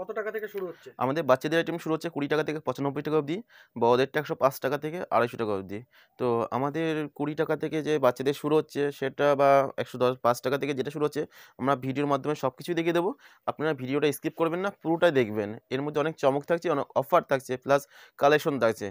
কত টাকা থেকে শুরু হচ্ছে আমাদের বাচ্চাদের আইটেম শুরু হচ্ছে 20 টাকা থেকে 95 টাকা অবধি বড়দেরটা 105 টাকা থেকে 250 টাকা অবধি তো আমাদের 20 টাকা থেকে যে বাচ্চাদের শুরু হচ্ছে সেটা বা 110 টাকা থেকে যেটা শুরু হচ্ছে আমরা ভিডিওর মাধ্যমে সবকিছু দেখিয়ে দেব আপনারা ভিডিওটা স্কিপ করবেন না পুরোটা দেখবেন এর মধ্যে অনেক চমক থাকছে অনেক অফার থাকছে প্লাস কালেকশন থাকছে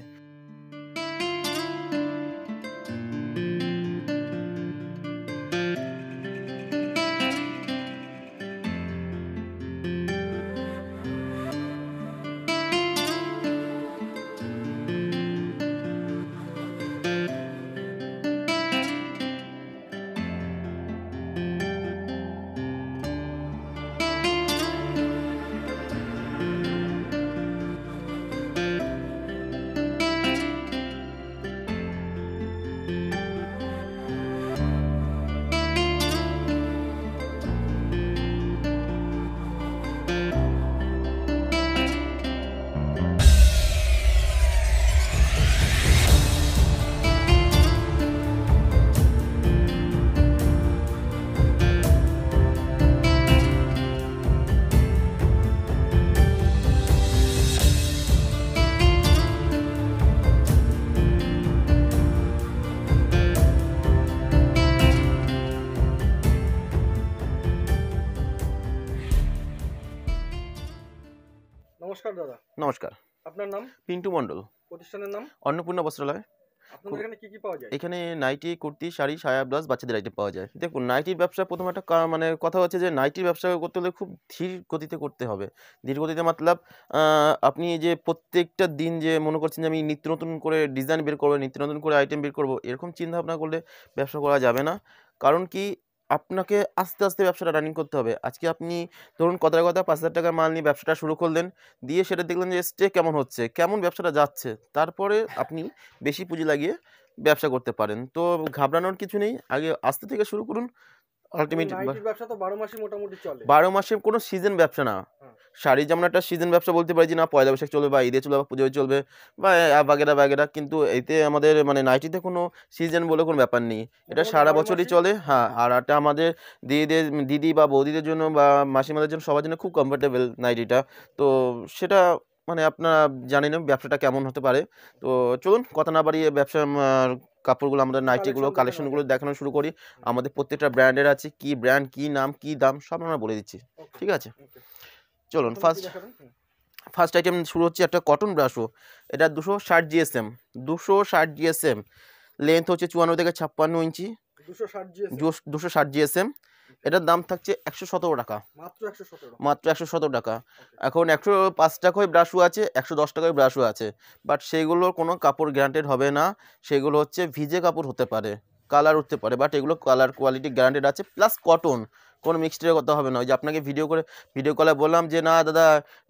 नमस्कार दादा नमस्कार आपनार नाम पिंटू मंडल प्रतिष्ठानेर नाम अन्नपूर्णा बस्त्रालय আপনাদের এখানে কি কি পাওয়া যায় এখানে নাইটি কুর্তি শাড়ি সায়া ব্লাউজ বাচ্চাদের আইটেম পাওয়া যায় দেখুন নাইটির ব্যবসা প্রথম একটা মানে কথা হচ্ছে যে নাইটির ব্যবসা করতে হলে খুব ধীর গতিতে করতে হবে ধীর গতিতে मतलब আপনি যে প্রত্যেকটা দিন যে মনে করছেন যে আমি নিত্য নতুন করে ডিজাইন বের করব নিত্য নতুন করে আইটেম বের করব এরকম চিন্তা ভাবনা করলে ব্যবসা করা যাবে না কারণ কি আপনাকে আস্তে আস্তে ব্যবসাটা রানিং করতে হবে আজকে আপনি ধরুন কথার কথা 5000 টাকার মাল নিয়ে ব্যবসাটা শুরু করলেন দিয়ে সেটা দেখলেন যে স্টে কেমন হচ্ছে কেমন ব্যবসাটা যাচ্ছে তারপরে আপনি বেশি পুঁজি লাগিয়ে ব্যবসা করতে পারেন তো ঘাবড়ানোর কিছু নেই আগে আস্তে থেকে শুরু করুন আলটিমেট ব্যবসা তো 12 মাসই মোটামুটি চলে 12 মাসে কোনো সিজন ব্যবসা না শাড়ি যেমন একটা সিজন ব্যবসা বলতে পারি না পয়লা বৈশাখ চলবে বা ঈদে চলবে বা পুজোয় চলবে বা বাগেরা বাগেরা কিন্তু এতে আমাদের মানে নাইটিতে কোনো সিজন বলে কোনো ব্যাপার নেই এটা সারা বছরই চলে হ্যাঁ আর এটা আমাদের দিদি বা বৌদিদের জন্য বা মাসিমাদের জন্য সবার জন্য খুব কমফোর্টেবল নাইটিটা তো সেটা মানে আপনারা জানেন ব্যবসাটা কেমন হতে পারে তো চলুন কথা না বাড়িয়ে ব্যবসা কাপড়গুলো আমরা নাইটিগুলো কালেকশনগুলো দেখানো শুরু করি আমাদের প্রত্যেকটা ব্র্যান্ডের আছে কি ব্র্যান্ড কি নাম কি দাম সব আমরা বলে দিচ্ছি ঠিক আছে চলুন ফার্স্ট আইটেম শুরু হচ্ছে একটা কটন ব্রাশও এটা 260 জিএসএম 260 জিএসএম লেন্থ হচ্ছে 54 থেকে 56 ইঞ্চি 260 জিএসএম এটার দাম থাকছে 117 টাকা মাত্র 117 টাকা এখন 105 টাকায় ব্রাশও আছে 110 টাকায় ব্রাশও আছে বাট সেগুলোর কোনো কাপড় গ্যারান্টেড হবে না সেগুলো হচ্ছে ভিজে কাপড় হতে পারে কালার উঠতে পারে বাট এগুলো কালার কোয়ালিটি গ্যারান্টেড আছে প্লাস কটন কোনো মিক্সচারের কথা হবে না ওই যে আপনাকে ভিডিও কলে বললাম যে না দাদা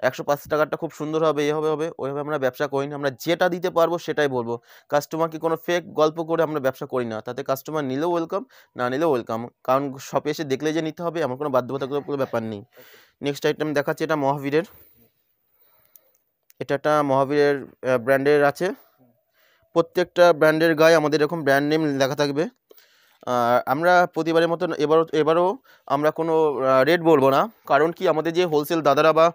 105 টাকাটা খুব সুন্দর হবে এই হবে হবে ওইভাবে আমরা ব্যবসা করি না আমরা যেটা দিতে পারবো সেটাই বলবো কাস্টমারকে কোনো ফেক গল্প করে আমরা ব্যবসা করি না তাতে কাস্টমার নিলেও ওয়েলকাম না নিলেও ওয়েলকাম কারণ শপে এসে দেখলে যে নিতে হবে আমার কোনো বাধ্যবাধকতার ব্যাপার নেই নেক্সট আইটেম দেখাচ্ছি এটা মহাবীরের এটা মহাবীরের ব্র্যান্ডের আছে প্রত্যেকটা ব্র্যান্ডের গায়ে আমাদের এরকম ব্র্যান্ড নেম লেখা থাকবে আমরা প্রতিবারের মতন এবারও আমরা কোনো রেট বলবো না কারণ কি আমাদের যে হোলসেল দাদারা বা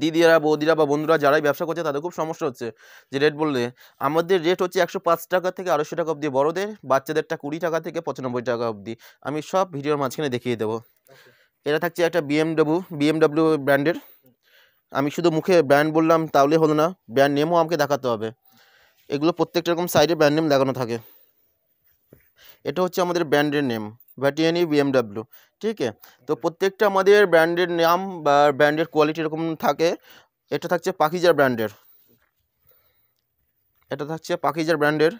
দিদিরা বৌদিরা বা বন্ধুরা যারাই ব্যবসা করছে তাদের খুব সমস্যা হচ্ছে যে রেট বললে আমাদের রেট হচ্ছে 105 টাকা থেকে 250 টাকা অবধি বড়দের বাচ্চাদেরটা 20 টাকা থেকে 95 টাকা অবধি আমি সব ভিডিওর মাঝখানে দেখিয়ে দেবো এটা থাকছে একটা বিএমডব্লিউ ব্র্যান্ডের আমি শুধু মুখে ব্র্যান্ড বললাম তাহলে হলো না ব্র্যান্ড নেমও আমাকে দেখাতে হবে এগুলো প্রত্যেকটা রকম সাইডে ব্র্যান্ড নেম লাগানো থাকে এটা হচ্ছে আমাদের ব্র্যান্ডের নেম ভ্যাটিয়ানি বিএমডব্লিউ ঠিক আছে তো প্রত্যেকটা আমাদের ব্র্যান্ডের নাম বা ব্র্যান্ডের কোয়ালিটি এরকম থাকে এটা থাকছে পাকিজার ব্র্যান্ডের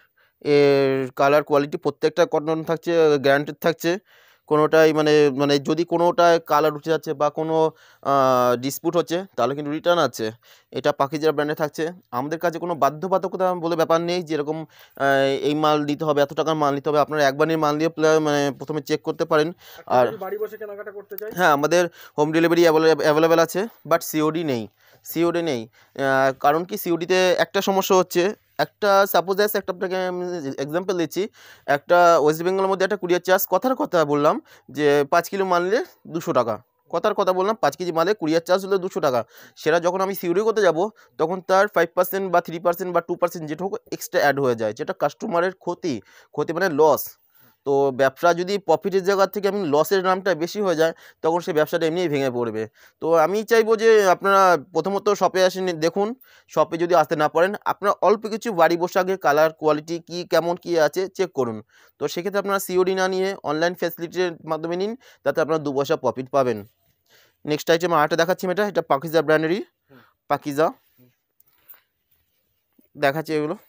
এর কালার কোয়ালিটি প্রত্যেকটা কটন থাকছে গ্যারান্টেড থাকছে কোনোটাই মানে মানে যদি কোনোটায় কালার উঠে যাচ্ছে বা কোনো ডিসপিউট হচ্ছে তাহলে কিন্তু রিটার্ন আছে এটা পাকিজার ব্র্যান্ডে থাকছে আমাদের কাছে কোনো বাধ্যবাধকতা বলে ব্যাপার নেই যেরকম এই মাল নিতে হবে এত টাকার মাল নিতে হবে আপনারা একবারই মাল দিয়ে মানে প্রথমে চেক করতে পারেন আর বাড়ি বসে কেনাকাটা করতে চাই হ্যাঁ আমাদের হোম ডেলিভারি অ্যাভেলেবেল আছে বাট সিওডি নেই কারণ কি সিওডিতে একটা সমস্যা হচ্ছে একটা সাপোজ আছে একটা আপনাকে এক্সাম্পল দিচ্ছি একটা ওয়েস্ট বেঙ্গলের মধ্যে একটা কুরিয়ার চার্জ কথার কথা বললাম যে 5 কিলো মানলে 200 টাকা कथार कथा बोलना 5 केजी माले कुरियर चार्ज हलो 200 टाका से जो हमें सिउरी करते जाब तक तरह 5% 3% 2% जेट होक एक्सट्रा एड हो जाए जो कस्टमारे क्षति क्षति मैं लस तो व्यवसा जो प्रफिटर जगह लसर नाम बेसि हो जाए तक से व्यवसा एमनी भेगे पड़े। तो हमें चाहब जो अपना प्रथमत शपे आसें देखूँ शपे जो आसते ना पड़ें अपना अल्प किछु बाड़ी बसा आगे कलर क्वालिटी की केमन की आछे चेक करुन। तो से क्षेत्र में अपना सीओडी ना निये अनलाइन फैसिलिटिर माध्यमे नीन ताते अपना 2 पैसा प्रफिट पाबेन। नेक्स्ट आइटेम आटा देखाच्छि मेटा एटा पाकिजा ब्रांडेरই पाकिजा देखाচ্ছি एगुलो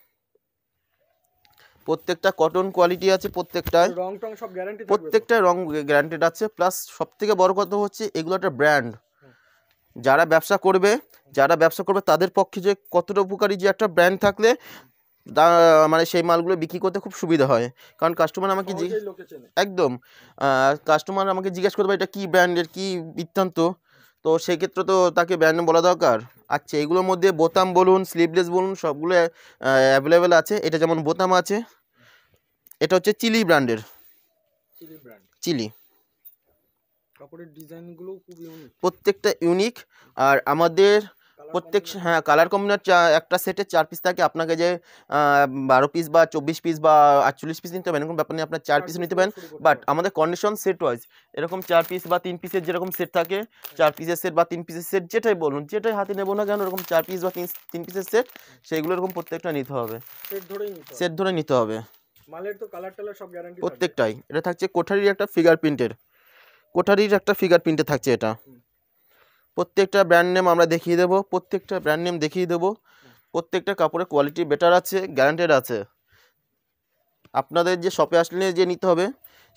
प्रत्येकटा कटन क्वालिटी आछे प्रत्येकटाय रंग टंग सब ग्यारंटी प्रत्येकटा रंग ग्यारंटेड आछे प्लस सबथेके बड़ कथा होच्छे एगुलो एक ब्रैंड जारा व्यवसा करबे तादेर पक्षे जे कतटा उपकारी जे एकटा ब्रैंड थाकले माने सेई मालगुलो बिक्री करते खूब सुविधा है कारण कस्टमार आमाके एकदम कस्टमार आमाके जिज्ञेस करबे एटा कि ब्रैंडेर कि वृत्तान्त तो सेई क्षेत्रे तो ताके ब्रैंड बोला दरकार। अच्छा एगुलोर मध्य बोताम बोलुन स्लीवलेस बोलुन सबगुलो अवेलेबल आछे। एटा जेमन बोताम आछे एटा होच्छे चिली ब्रांडेर चिली কাপড়ের ডিজাইনগুলো খুব ইউনিক প্রত্যেকটা ইউনিক আর আমাদের प्रत्येक हाँ कलर कम्बिनेशन एक सेटे 4 पिस थे आपके जो 12 पिस 24 पिस 48 पिस नीते हैं बेपार नहीं अपना 4 पिस नीते हैं बाट हमारे कंडिशन सेट वाइज एरकम 4 पिस 3 पिसर जे रखम सेट थे 4 पिसर सेट 3 पिसर सेट जेटाई बोलूँ जेटाई हाथे नेब ना क्या एरकम 4 पिस 3 पिसर सेट सेगुलो एरकम प्रत्येकटा नीते होबे सेट धरे नीते होबे मालेर तो कलर टलर सब ग्यारंटी प्रत्येकटाई एटा थाकछे कोठारिर एकटा फिगार प्रिंटेर थाकछे एटा प्रत्येकटा ब्रैंड नेम आमरा देखिए देव प्रत्येकटा ब्रैंड नेम देखिए देव प्रत्येकटा कपड़े क्वालिटी बेटार आछे ग्यारंटेड आछे आपनादेर जे शपे आसले जे निते होबे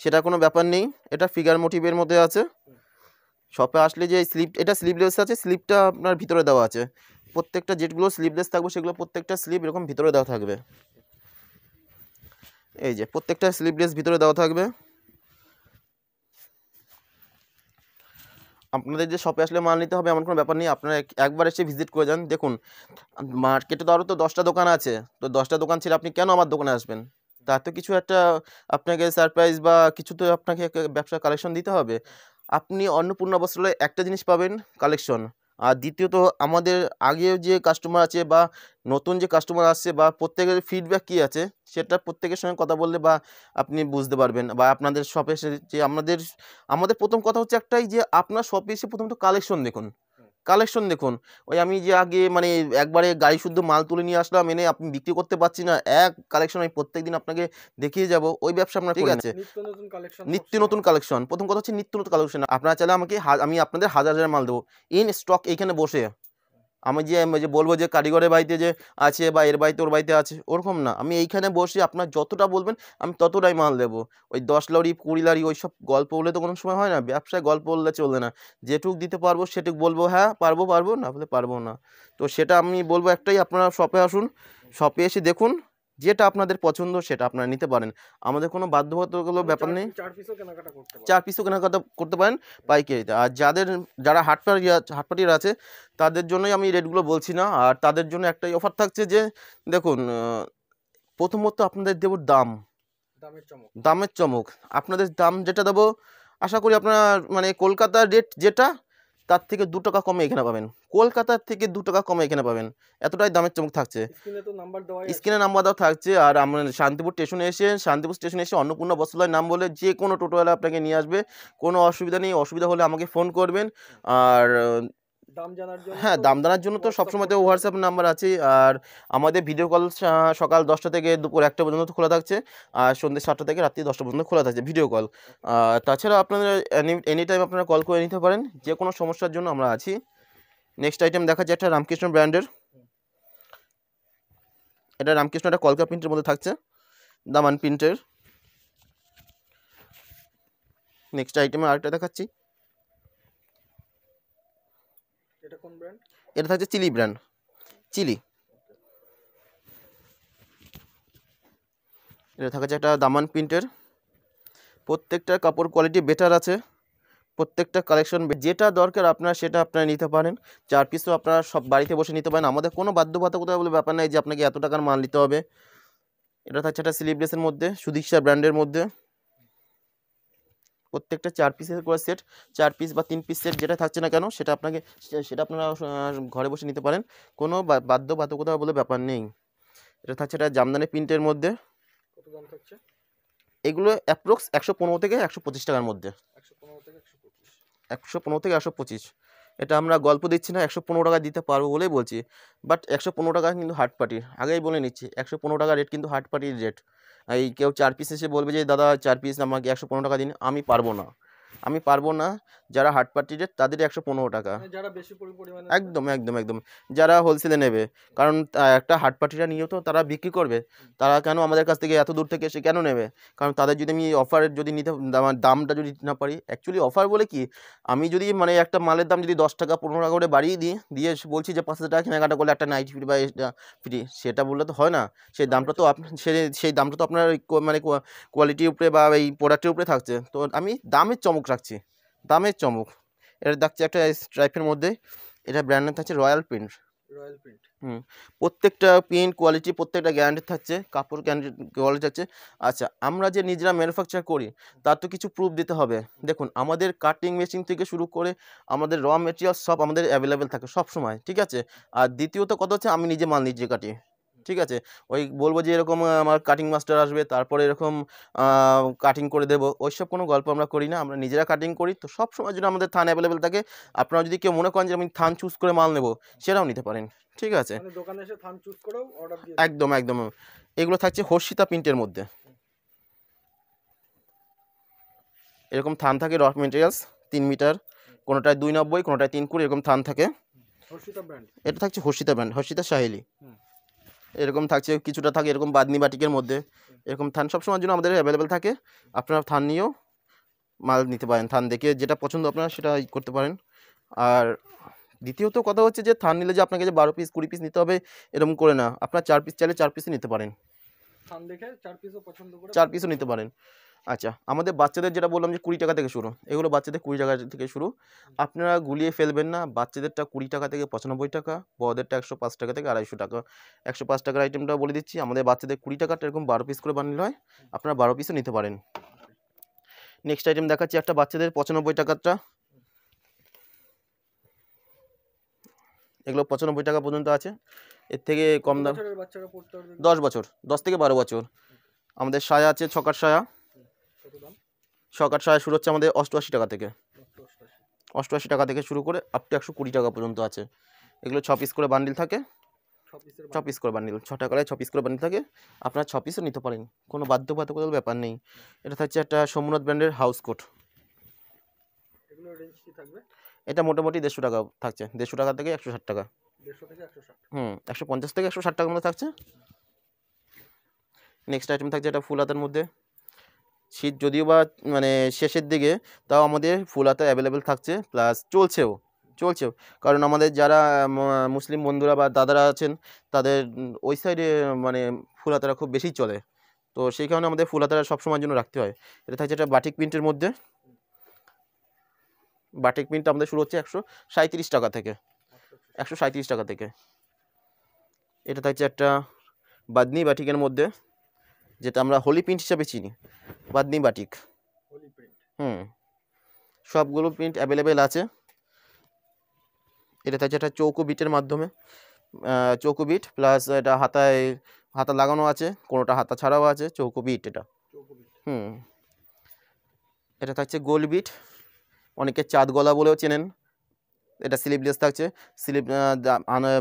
सेटा कोनो ब्यापार नेई एटा फिगार मोटिवेर मध्य आछे शपे आसले जे स्लिप एटा स्लिपलेस आछे स्लिपटा आपनार भितरे देवा आछे प्रत्येकटा जेटगुलो स्लिपलेस थाकबे सेगुलो प्रत्येकटा स्लिप एरकम भितरे देवा थाकबे এই যে প্রত্যেকটা স্লিপলেস भितरे দেওয়া থাকবে। আপনাদের যে শপে আসলে মাল নিতে হবে এমন কোনো ব্যাপার নেই আপনারা একবার এসে ভিজিট করে যান। দেখুন মার্কেটে তো আরো তো 10টা দোকান আছে তো 10টা দোকান ছিল আপনি কেন আমার দোকানে আসবেন তার তো কিছু একটা আপনাকে সারপ্রাইজ বা কিছু তো আপনাকে ব্যবসা কালেকশন দিতে হবে। আপনি अन्नपूर्णा বস্ত্রালয়ে একটা জিনিস পাবেন কালেকশন আর দ্বিতীয়ত আমাদের আগে যে কাস্টমার আছে বা নতুন যে কাস্টমার আসছে বা প্রত্যেকের ফিডব্যাক কি আছে সেটা প্রত্যেকের সঙ্গে কথা বললে বা আপনি বুঝতে পারবেন বা আপনাদের শপে এসে যে আমাদের প্রথম কথা হচ্ছে একটাই যে আপনার শপে এসে প্রথমত কালেকশন দেখুন ওই আমি যে আগে মানে একবারে গাড়ি শুদ্ধ মাল তুলে নিয়ে আসলাম এনে আপনি বিক্রি করতে পারছি না এক কালেকশন আমি প্রত্যেকদিন আপনাকে দেখিয়ে যাব ওই ব্যবসা আপনার ঠিক আছে। নিত্য নতুন কালেকশন প্রথম কথা হচ্ছে নিত্য নতুন কালেকশন আপনারা চাইলে আমাকে আমি আপনাদের হাজার হাজার মাল দেবো ইন স্টক এইখানে বসে আমি যে বলবো যে কারিগরের বাড়িতে যে আছে বা এর বাড়িতে ওর বাড়িতে আছে ওরকম না আমি এইখানে বসে আপনার যতটা বলবেন আমি ততটাই মাল দেবো ওই 10 লরি 20 লরি ওই সব গল্প বলে তো কোনো সময় হয় না ব্যবসায় গল্প বললে চলবে না যেটুক দিতে পারবো সেটুক বলবো হ্যাঁ পারবো পারবো না বলে পারবো না। তো সেটা আমি বলবো একটাই আপনারা শপে আসুন শপে এসে দেখুন যেটা আপনাদের পছন্দ সেটা আপনারা নিতে পারেন আমাদের কোনো বাধ্যবাধকতার ব্যাপার নেই 4 পিসও কেনাকাটা করতে পারেন পাইকারিতে আর যারা হাটপাটির আছে তাদের জন্যই আমি রেটগুলো বলছি না আর তাদের জন্য একটাই অফার থাকছে যে দেখুন প্রথমত আপনাদের দেব দামের চমক আপনাদের দাম যেটা দেব আশা করি আপনারা মানে কলকাতার রেট যেটা তার থেকে 2 টাকা কমে এখানে পাবেন কলকাতার থেকে 2 টাকা কমে এখানে পাবেন এতটাই দামের চমক থাকছে। স্ক্রিনে নাম্বার দেওয়া থাকছে আর আমরা শান্তিপুর স্টেশনে এসে अन्नपूर्णा বস্ত্রালয় নাম বলে যে কোনো টোটোওয়ালা আপনাকে নিয়ে আসবে কোনো অসুবিধা নেই অসুবিধা হলে আমাকে ফোন করবেন আর হ্যাঁ দাম জানার জন্য তো সবসময় তো হোয়াটসঅ্যাপ নাম্বার আছে আর আমাদের ভিডিও কল সকাল 10টা থেকে দুপুর 1টা পর্যন্ত খোলা থাকছে আর সন্ধ্যা 7টা থেকে রাত্রি 10টা পর্যন্ত খোলা থাকছে ভিডিও কল তাছাড়া আপনারা এনি টাইম আপনারা কল করে নিতে পারেন যে কোনো সমস্যার জন্য আমরা আছি। নেক্সট আইটেম দেখা যাচ্ছে এটা রামকৃষ্ণ ব্র্যান্ডের এটা রামকৃষ্ণটা কলকা প্রিন্টের মধ্যে থাকছে দামান প্রিন্টের। নেক্সট আইটেম আরেকটা দেখাচ্ছি এটা থাকছে চিলি ব্র্যান্ড এটা থাকছে একটা দামান প্রিন্টের প্রত্যেকটা কাপড় কোয়ালিটি বেটার আছে প্রত্যেকটা কালেকশন যেটা দরকার আপনারা সেটা আপনারা নিতে পারেন 4 পিসও আপনারা সব বাড়িতে বসে নিতে পারেন আমাদের কোনো বাধ্যবাধকতা বলে ব্যাপার নাই যে আপনাকে এত টাকার মাল নিতে হবে। এটা থাকছে একটা স্লিভলেসের মধ্যে সুদীক্ষা ব্র্যান্ডের মধ্যে प्रत्येकটা चार পিসের করে সেট चार পিস বা तीन পিস সেট যেটা থাকছে না কেন সেটা আপনাকে সেটা আপনারা ঘরে বসে নিতে পারেন কোনো বাধ্যবাধকতা বলে ব্যাপার নেই। এটা থাকছে এটা জামদানি প্রিন্টের মধ্যে কত দাম থাকছে এগুলো অ্যাপ্রক্স 115 থেকে 125 টাকার মধ্যে 115 থেকে 125 এটা আমরা গল্প দিচ্ছি না 115 টাকা দিতে পারবো বলেই বলছি বাট 115 টাকা কিন্তু হার্ড পার্টির আগেই বলে নিচ্ছি 115 টাকা রেট কিন্তু হার্ড পার্টির রেট। এই কেউ চার পিস এসে বলবে যে দাদা চার পিস আমাকে 115 টাকা দিন আমি পারবো না যারা হার্ড পার্টি রেট তাদের 115 টাকা যারা বেশি পরিমাণে একদম একদম একদম যারা হোলসেলে নেবে কারণ একটা হার্ড পার্টিরা নিয়ে তো তারা বিক্রি করবে তারা কেন আমাদের কাছ থেকে এত দূর থেকে এসে কেন নেবে কারণ তাদের যদি আমি অফারের যদি নিতে দামটা যদি না পারি অ্যাকচুয়ালি অফার বলে কি আমি যদি মানে একটা মালের দাম যদি 10 টাকা 15 টাকা করে বাড়িয়ে দিই দিয়ে বলছি যে 5000 টাকা কেনাকাটা করলে একটা নাইটি ফ্রি বা ফ্রি সেটা বললে তো হয় না সেই দামটা তো আপনি সেই দামটা তো আপনার মানে কোয়ালিটির উপরে বা এই প্রোডাক্টের উপরে থাকছে তো আমি দামের চমক রাখছি দামের চমক। এটা দেখছি একটা স্ট্রাইপের মধ্যে এটা ব্র্যান্ড নেম থাকছে রয়্যাল প্রিন্ট প্রত্যেকটা প্রিন্ট কোয়ালিটি প্রত্যেকটা গ্যারান্টি থাকছে কাপড় কোয়ালিটি থাকছে। আচ্ছা আমরা যে নিজেরা ম্যানুফ্যাকচার করি তার তো কিছু প্রুফ দিতে হবে দেখুন আমাদের কাটিং মেশিন থেকে শুরু করে আমাদের র মেটেরিয়াল সব আমাদের অ্যাভেলেবেল থাকে সব সময় ঠিক আছে। আর দ্বিতীয়ত কথা হচ্ছে আমি নিজে মাল নিজে কাটি ঠিক আছে ওই বলবো যে এরকম আমার কাটিং মাস্টার আসবে তারপরে এরকম কাটিং করে দেবো ওইসব কোনো গল্প আমরা করি না আমরা নিজেরা কাটিং করি তো সব সময় যদি আমাদের থান অ্যাভেলেবেল থাকে আপনারা যদি কেউ মনে করেন যে আমি থান চুজ করে মাল নেব সেটাও নিতে পারেন ঠিক আছে দোকানে এসে থান চুজ করেও অর্ডার দিয়ে একদম একদম। এগুলো থাকছে হর্ষিতা প্রিন্টের মধ্যে এরকম থান থাকে র মেটেরিয়ালস 3 মিটার কোনোটায় 290 কোনোটায় 3 কুড়ি এরকম থান থাকে হর্ষিতা ব্র্যান্ড এটা থাকছে হর্ষিতা ব্র্যান্ড হর্ষিতা সাহেলি এরকম থাকছে কিছুটা থাকে এরকম বাদনি বাটিকের মধ্যে এরকম থান সবসময়ের জন্য আমাদের অ্যাভেলেবেল থাকে আপনারা থান নিয়েও মাল নিতে পারেন থান দেখে যেটা পছন্দ আপনারা সেটা করতে পারেন। আর দ্বিতীয়ত কথা হচ্ছে যে থান নিলে যে আপনাকে যে 12 পিস 20 পিস নিতে হবে এরকম করে না আপনারা 4 পিস চাইলে 4 পিসই নিতে পারেন থান দেখে 4 পিসও পছন্দ করে 4 পিসও নিতে পারেন। আচ্ছা আমাদের বাচ্চাদের যেটা বললাম যে 20 টাকা থেকে শুরু এগুলো বাচ্চাদের 20 টাকা থেকে শুরু আপনারা গুলিয়ে ফেলবেন না বাচ্চাদেরটা 20 টাকা থেকে 95 টাকা বড়দেরটা 105 টাকা থেকে 250 টাকা 105 টাকার আইটেমটা বলে দিচ্ছি আমাদের বাচ্চাদের 20 টাকাটা এরকম 12 পিস করে বানিয়ে হয় আপনারা 12 পিসও নিতে পারেন। নেক্সট আইটেম দেখাচ্ছি একটা বাচ্চাদের 95 টাকাটা এগুলো 95 টাকা পর্যন্ত আছে এর থেকে কম দাম 10 থেকে 12 বছর আমাদের সায়া আছে ছকার সায়া শকার সায়া শুরু হচ্ছে আমাদের 88 টাকা থেকে 88 টাকা থেকে শুরু করে আপ টু 120 টাকা পর্যন্ত আছে এগুলো 6 পিস করে বান্ডিল থাকে 6 পিস করে বান্ডিল 6 টাকায় 6 পিস করে বান্ডিল থাকে আপনারা 6 পিসও নিতে পারেন কোনো বাধ্যবাধকতার ব্যাপার নেই। এটা থাকছে একটা সোমনাথ ব্র্যান্ডের হাউস কোট এগুলো রেঞ্জ কি থাকবে এটা মোটামুটি 150 টাকা থাকছে 150 টাকা থেকে 160 টাকা 150 থেকে 160 150 থেকে 160 টাকার মধ্যে থাকছে। নেক্সট আইটেম থাকছে এটা ফুল হাতার মধ্যে শীত যদিও বা মানে শেষের দিকে তাও আমাদের ফুল হাতা অ্যাভেলেবেল থাকছে প্লাস চলছেও কারণ আমাদের যারা মুসলিম বন্ধুরা বা দাদারা আছেন তাদের ওই সাইডে মানে ফুল হাতারা খুব বেশি চলে তো সেই কারণে আমাদের ফুল হাতারা সবসময়ের জন্য রাখতে হয়। এটা থাকছে একটা বাটিক প্রিন্টের মধ্যে বাটিক প্রিন্ট আমাদের শুরু হচ্ছে 137 টাকা থেকে 137 টাকা থেকে। এটা থাকছে একটা বাদনি বাটিকের মধ্যে যেটা আমরা হোলি প্রিন্ট হিসাবে চিনি বাদনি বাটিক হোলি প্রিন্ট সবগুলো প্রিন্ট অ্যাভেলেবেল আছে। এটা থাকছে একটা চৌকো বিটের মাধ্যমে চৌকো বিট প্লাস এটা হাতা লাগানো আছে কোনোটা হাতা ছাড়াও আছে চৌকো বিট এটা এটা থাকছে গোল বিট অনেকে চাঁদ গলা বলেও চেনেন এটা স্লিভলেস থাকছে স্লিভ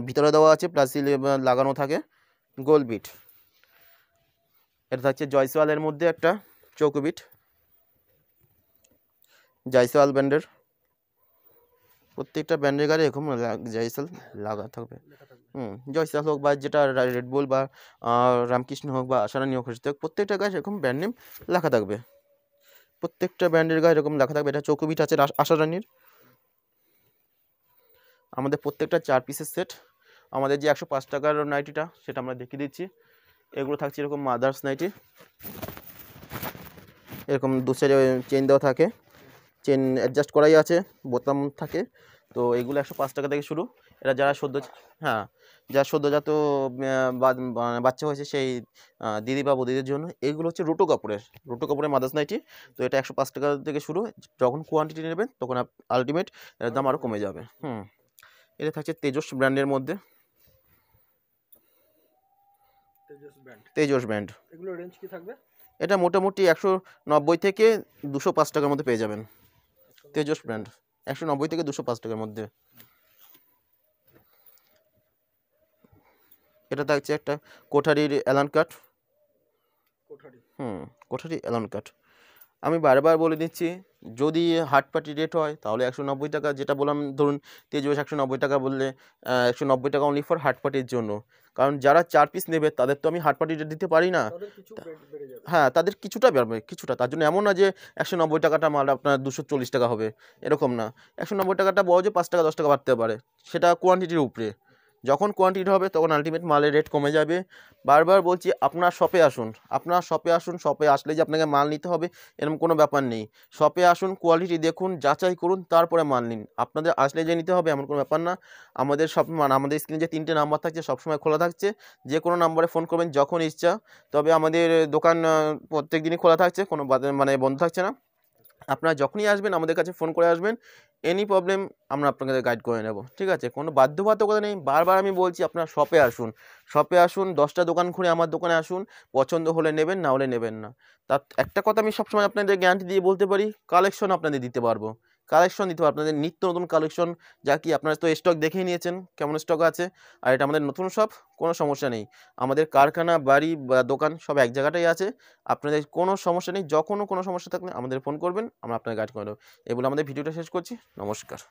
ভিতরে দেওয়া আছে প্লাস স্লিভ লাগানো থাকে গোল বিট। এটা থাকছে জয়সওয়ালের মধ্যে একটা চৌকোবিট জয়সওয়াল ব্র্যান্ডের প্রত্যেকটা ব্র্যান্ডের গায়ে এরকম জয়সওয়াল লাগা থাকবে জয়সওয়াল হোক বা যেটা রেডবুল বা রামকৃষ্ণ হোক বা আশারানি হোক প্রত্যেকটা গায়ে এরকম ব্র্যান্ড নেম লেখা থাকবে প্রত্যেকটা ব্র্যান্ডের গায়ে এরকম লেখা থাকবে এটা চৌকোবিট আছে আশারানির। আমাদের প্রত্যেকটা 4 পিসের সেট আমাদের যে 105 টাকার নাইটিটা সেটা আমরা দেখিয়ে দিচ্ছি এগুলো থাকছে এরকম মাদার্স নাইটি এরকম দু সাইডে চেন দেওয়া থাকে চেন অ্যাডজাস্ট করাই আছে বোতাম থাকে তো এগুলো 105 টাকা থেকে শুরু एरा जरा सद्य हाँ जरा सद्यजात बाच्चा हो दीदी बा बौदीদের জন্য এগুলো হচ্ছে রোটো কাপড়ের মাদার্স নাইটি। তো এটা ১০৫ টাকা থেকে শুরু, যখন কোয়ান্টিটি নেবেন তখন আলটিমেট এর দাম আরো কমে যাবে। এটা থাকছে তেজস ব্র্যান্ডের মধ্যে, तेजस ब्रैंड এগুলো রেঞ্জ কি থাকবে? এটা মোটামুটি ১৯০ থেকে ২০৫ টাকার মধ্যে পেয়ে যাবেন। तेजस ब्रैंड ১৯০ থেকে ২০৫ টাকার মধ্যে। এটা থাকছে একটা কোঠারির এলান কাট, কোঠারি এলান কাট। আমি বারবার বলে দিচ্ছি যদি হাটপাটি রেট হয় তাহলে ১৯০ টাকা, যেটা বললাম ধরুন তেজস ১৯০ টাকা বললে ১৯০ টাকা অনলি ফর হাটপাটির জন্য, কারণ যারা ৪ পিস নেবে তাদের তো আমি হাটপাটি রেট দিতে পারি না। হ্যাঁ তাদের কিছুটা বাড়বে কিছুটা, তার জন্য এমন না যে ১৯০ টাকাটা মাল আপনার ২৪০ টাকা হবে, এরকম না। ১৯০ টাকাটা বড় যে ৫ টাকা ১০ টাকা বাড়তে পারে, সেটা কোয়ান্টিটির উপরে। যখন কোয়ান্টিটি হবে তখন আলটিমেট মালের রেট কমে যাবে। বারবার বলছি আপনার শপে আসুন, আপনার শপে আসুন। শপে আসলে যে আপনাকে মাল নিতে হবে এরকম কোনো ব্যাপার নেই। শপে আসুন, কোয়ালিটি দেখুন, যাচাই করুন, তারপরে মাল নিন। আপনাদের আসলে যে নিতে হবে এমন কোনো ব্যাপার না। আমাদের সব আমাদের স্ক্রিনে যে 3টে নাম্বার থাকছে সবসময় খোলা থাকছে, যে কোনো নাম্বারে ফোন করবেন যখন ইচ্ছা। তবে আমাদের দোকান প্রত্যেক দিনই খোলা থাকছে, কোনো বন্ধ থাকছে না। আপনারা যখনই আসবেন আমাদের কাছে ফোন করে আসবেন, এনি প্রবলেম আমরা আপনাদের গাইড করে নেব, ঠিক আছে? কোনো বাধ্যবাধকতা নেই। বারবার আমি বলছি আপনারা শপে আসুন, শপে আসুন, 10টা দোকান ঘুরে আমার দোকানে আসুন, পছন্দ হলে নেবেন, না হলে নেবেন না। তার একটা কথা আমি সবসময় আপনাদের গ্যারান্টি দিয়ে বলতে পারি, কালেকশন আপনাদের দিতে পারবো, কালেকশন দিতে পারবো আপনাদের নিত্য নতুন কালেকশন, যা কি আপনারা তো স্টক দেখেই নিয়েছেন কেমন স্টক আছে। আর এটা আমাদের নতুন সব, কোনো সমস্যা নেই। আমাদের কারখানা, বাড়ি বা দোকান সব এক জায়গাটাই আছে, আপনাদের কোনো সমস্যা নেই। যখনও কোনো সমস্যা থাকলে আমাদের ফোন করবেন, আমরা আপনাদের গাইড করে দেবো। এগুলো আমাদের ভিডিওটা শেষ করছি, নমস্কার।